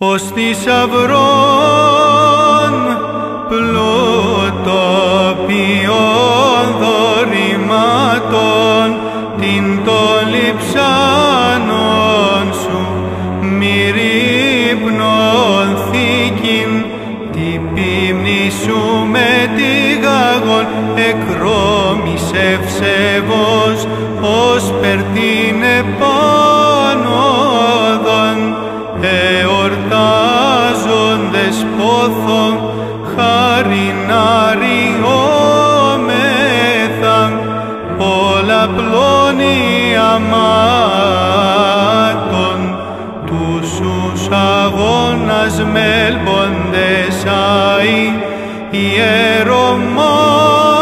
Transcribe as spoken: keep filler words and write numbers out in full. ως θησαυρών πλουτοποιών δωρημάτων την το λειψάνον σου μη ρυπνωθήκην την πίμνη σου με τη γάγον εκ Ρώμης ευσεβώς ως περτήν επάνωδον εορτάζοντες πόθον χάριν αριόμεθα πολλαπλών ιαμάτων τούσους αγώνας μελποντες αοι Ιερομάρτυς.